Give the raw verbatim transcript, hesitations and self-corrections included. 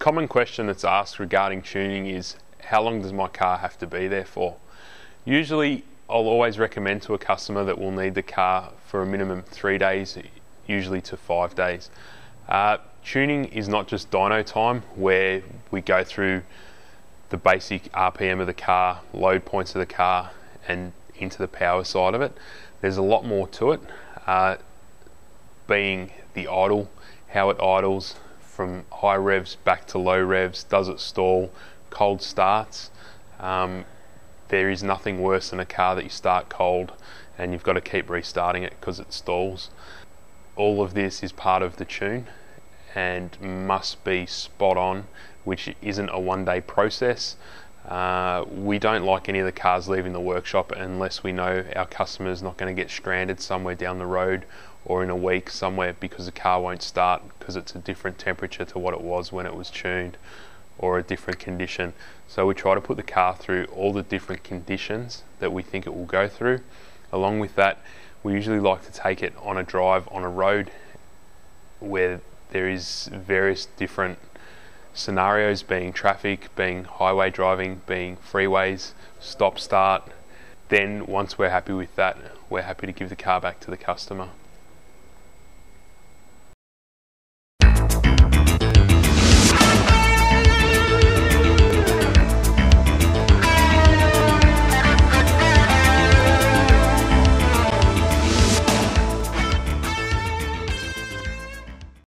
common question that's asked regarding tuning is, how long does my car have to be there for? Usually I'll always recommend to a customer that we'll need the car for a minimum three days, usually to five days. Uh, tuning is not just dyno time where we go through the basic R P M of the car, load points of the car and into the power side of it. There's a lot more to it, uh, being the idle, how it idles from high revs back to low revs, does it stall, cold starts. Um, there is nothing worse than a car that you start cold and you've got to keep restarting it because it stalls. All of this is part of the tune and must be spot on, which isn't a one day process. Uh, we don't like any of the cars leaving the workshop unless we know our customer is not going to get stranded somewhere down the road or in a week somewhere because the car won't start because it's a different temperature to what it was when it was tuned, or a different condition. So we try to put the car through all the different conditions that we think it will go through. Along with that, we usually like to take it on a drive on a road where there is various different scenarios, being traffic, being highway driving, being freeways, stop start. Then once we're happy with that, we're happy to give the car back to the customer.